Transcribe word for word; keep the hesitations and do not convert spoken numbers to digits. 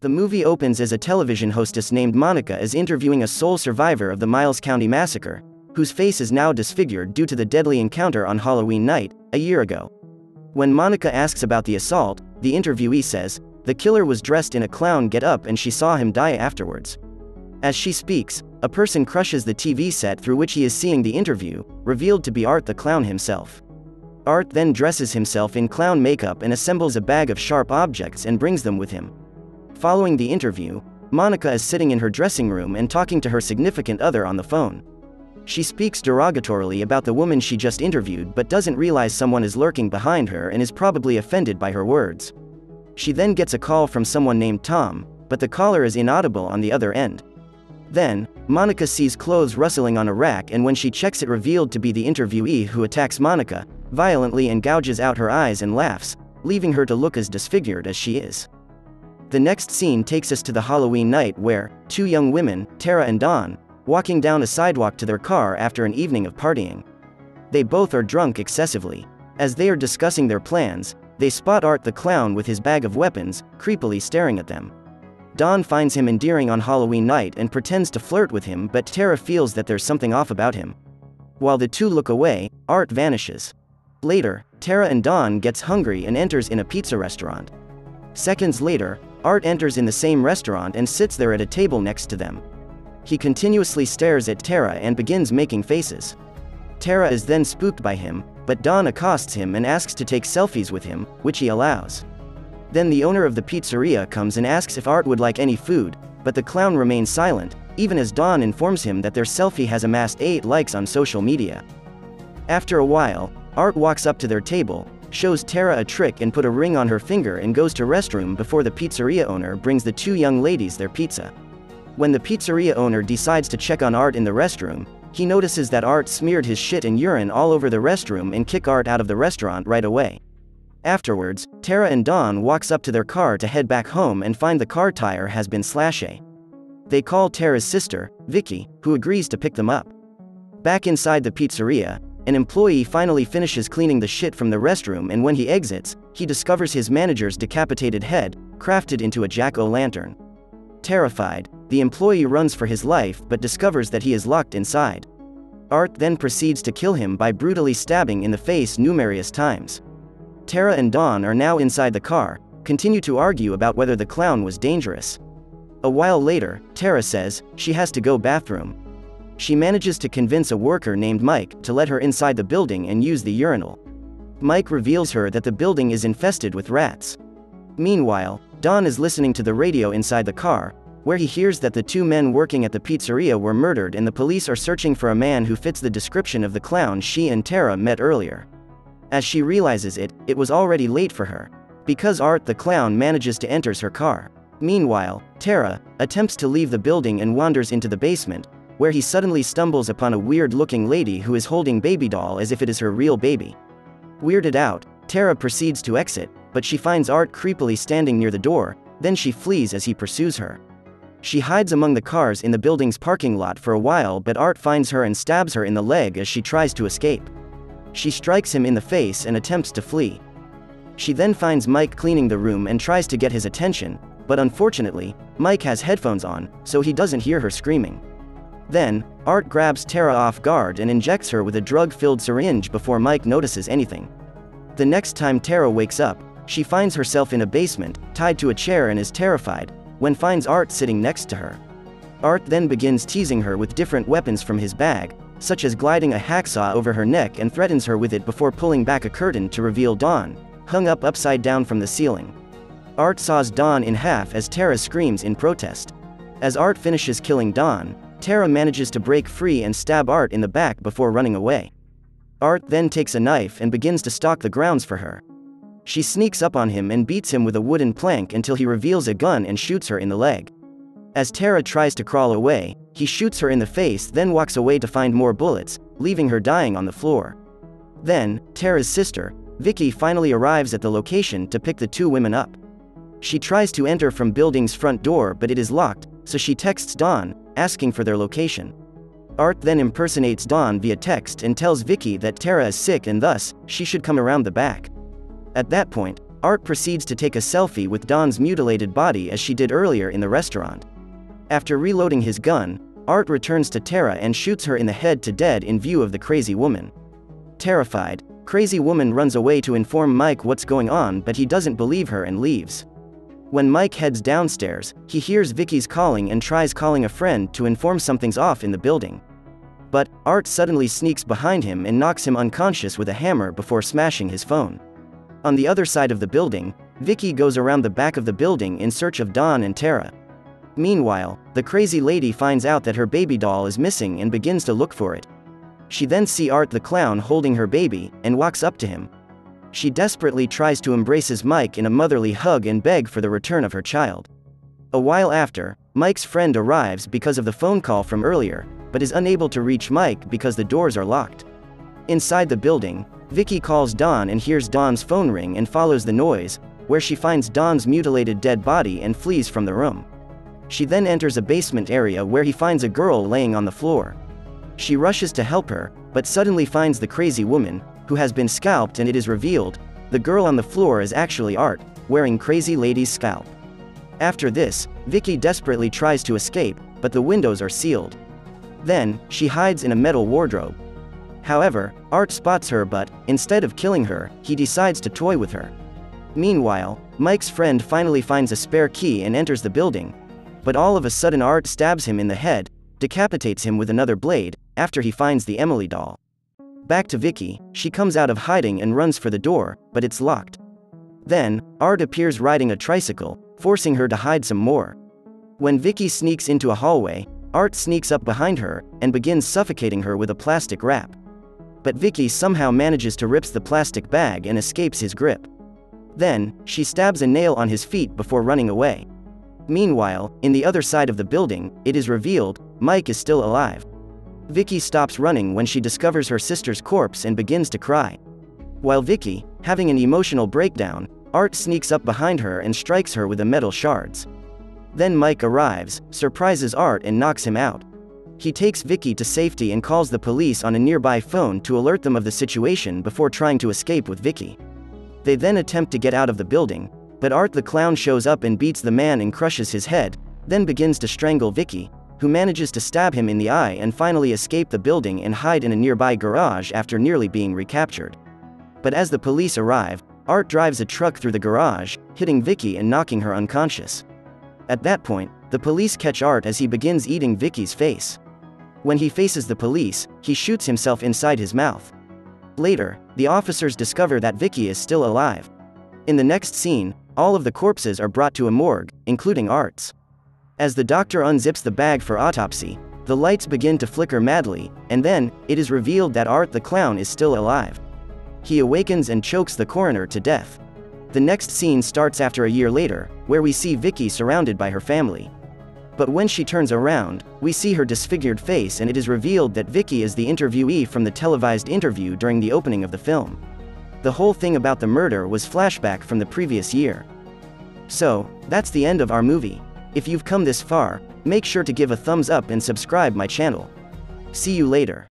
The movie opens as a television hostess named Monica is interviewing a sole survivor of the Miles County Massacre, whose face is now disfigured due to the deadly encounter on Halloween night, a year ago. When Monica asks about the assault, the interviewee says, "The killer was dressed in a clown get-up and she saw him die afterwards." As she speaks, a person crushes the T V set through which he is seeing the interview, revealed to be Art the Clown himself. Art then dresses himself in clown makeup and assembles a bag of sharp objects and brings them with him. Following the interview, Monica is sitting in her dressing room and talking to her significant other on the phone. She speaks derogatorily about the woman she just interviewed but doesn't realize someone is lurking behind her and is probably offended by her words. She then gets a call from someone named Tom, but the caller is inaudible on the other end. Then, Monica sees clothes rustling on a rack, and when she checks it, revealed to be the interviewee, who attacks Monica violently and gouges out her eyes and laughs, leaving her to look as disfigured as she is. The next scene takes us to the Halloween night where, two young women, Tara and Dawn, walking down a sidewalk to their car after an evening of partying. They both are drunk excessively. As they are discussing their plans, they spot Art the Clown with his bag of weapons, creepily staring at them. Dawn finds him endearing on Halloween night and pretends to flirt with him, but Tara feels that there's something off about him. While the two look away, Art vanishes. Later, Tara and Dawn gets hungry and enters in a pizza restaurant. Seconds later, Art enters in the same restaurant and sits there at a table next to them. He continuously stares at Tara and begins making faces. Tara is then spooked by him, but Dawn accosts him and asks to take selfies with him, which he allows. Then the owner of the pizzeria comes and asks if Art would like any food, but the clown remains silent, even as Dawn informs him that their selfie has amassed eight likes on social media. After a while, Art walks up to their table, shows Tara a trick and put a ring on her finger and goes to restroom before the pizzeria owner brings the two young ladies their pizza. When the pizzeria owner decides to check on Art in the restroom, he notices that Art smeared his shit and urine all over the restroom and kick Art out of the restaurant right away. Afterwards, Tara and Dawn walks up to their car to head back home and find the car tire has been slashed. They call Tara's sister, Vicky, who agrees to pick them up. Back inside the pizzeria, an employee finally finishes cleaning the shit from the restroom, and when he exits, he discovers his manager's decapitated head, crafted into a jack-o'-lantern. Terrified, the employee runs for his life but discovers that he is locked inside. Art then proceeds to kill him by brutally stabbing in the face numerous times. Tara and Dawn are now inside the car, continue to argue about whether the clown was dangerous. A while later, Tara says she has to go bathroom. She manages to convince a worker named Mike to let her inside the building and use the urinal. Mike reveals her that the building is infested with rats. Meanwhile, Dawn is listening to the radio inside the car, where he hears that the two men working at the pizzeria were murdered and the police are searching for a man who fits the description of the clown she and Tara met earlier. As she realizes it, it was already late for her, because Art the Clown manages to enter her car. Meanwhile, Tara attempts to leave the building and wanders into the basement, where he suddenly stumbles upon a weird-looking lady who is holding baby doll as if it is her real baby. Weirded out, Tara proceeds to exit, but she finds Art creepily standing near the door, then she flees as he pursues her. She hides among the cars in the building's parking lot for a while, but Art finds her and stabs her in the leg as she tries to escape. She strikes him in the face and attempts to flee. She then finds Mike cleaning the room and tries to get his attention, but unfortunately, Mike has headphones on, so he doesn't hear her screaming. Then, Art grabs Tara off guard and injects her with a drug-filled syringe before Mike notices anything. The next time Tara wakes up, she finds herself in a basement, tied to a chair, and is terrified when finds Art sitting next to her. Art then begins teasing her with different weapons from his bag, such as gliding a hacksaw over her neck, and threatens her with it before pulling back a curtain to reveal Dawn, hung up upside down from the ceiling. Art saws Dawn in half as Tara screams in protest. As Art finishes killing Dawn, Tara manages to break free and stab Art in the back before running away. Art then takes a knife and begins to stalk the grounds for her. She sneaks up on him and beats him with a wooden plank until he reveals a gun and shoots her in the leg. As Tara tries to crawl away, he shoots her in the face, then walks away to find more bullets, leaving her dying on the floor. Then, Tara's sister, Vicky, finally arrives at the location to pick the two women up. She tries to enter from building's front door, but it is locked, so she texts Dawn, asking for their location. Art then impersonates Dawn via text and tells Vicky that Tara is sick and thus, she should come around the back. At that point, Art proceeds to take a selfie with Dawn's mutilated body as she did earlier in the restaurant. After reloading his gun, Art returns to Tara and shoots her in the head to dead in view of the crazy woman. Terrified, crazy woman runs away to inform Mike what's going on, but he doesn't believe her and leaves. When Mike heads downstairs, he hears Vicky's calling and tries calling a friend to inform something's off in the building. But Art suddenly sneaks behind him and knocks him unconscious with a hammer before smashing his phone. On the other side of the building, Vicky goes around the back of the building in search of Dawn and Tara. Meanwhile, the crazy lady finds out that her baby doll is missing and begins to look for it. She then sees Art the Clown holding her baby, and walks up to him. She desperately tries to embrace Mike in a motherly hug and beg for the return of her child. A while after, Mike's friend arrives because of the phone call from earlier, but is unable to reach Mike because the doors are locked. Inside the building, Vicky calls Dawn and hears Dawn's phone ring and follows the noise, where she finds Dawn's mutilated dead body and flees from the room. She then enters a basement area where he finds a girl laying on the floor. She rushes to help her, but suddenly finds the crazy woman, who has been scalped, and it is revealed, the girl on the floor is actually Art, wearing Crazy Lady's scalp. After this, Vicky desperately tries to escape, but the windows are sealed. Then, she hides in a metal wardrobe. However, Art spots her, but instead of killing her, he decides to toy with her. Meanwhile, Mike's friend finally finds a spare key and enters the building, but all of a sudden Art stabs him in the head, decapitates him with another blade, after he finds the Emily doll. Back to Vicky, she comes out of hiding and runs for the door, but it's locked. Then, Art appears riding a tricycle, forcing her to hide some more. When Vicky sneaks into a hallway, Art sneaks up behind her, and begins suffocating her with a plastic wrap. But Vicky somehow manages to rip the plastic bag and escapes his grip. Then, she stabs a nail on his feet before running away. Meanwhile, in the other side of the building, it is revealed, Mike is still alive. Vicky stops running when she discovers her sister's corpse and begins to cry. While Vicky, having an emotional breakdown, Art sneaks up behind her and strikes her with the metal shards. Then Mike arrives, surprises Art and knocks him out. He takes Vicky to safety and calls the police on a nearby phone to alert them of the situation before trying to escape with Vicky. They then attempt to get out of the building, but Art the Clown shows up and beats the man and crushes his head, then begins to strangle Vicky, who manages to stab him in the eye and finally escape the building and hide in a nearby garage after nearly being recaptured. But as the police arrive, Art drives a truck through the garage, hitting Vicky and knocking her unconscious. At that point, the police catch Art as he begins eating Vicky's face. When he faces the police, he shoots himself inside his mouth. Later, the officers discover that Vicky is still alive. In the next scene, all of the corpses are brought to a morgue, including Art's. As the doctor unzips the bag for autopsy, the lights begin to flicker madly, and then, it is revealed that Art the Clown is still alive. He awakens and chokes the coroner to death. The next scene starts after a year later, where we see Vicky surrounded by her family. But when she turns around, we see her disfigured face, and it is revealed that Vicky is the interviewee from the televised interview during the opening of the film. The whole thing about the murder was flashback from the previous year. So, that's the end of our movie. If you've come this far, make sure to give a thumbs up and subscribe my channel. See you later.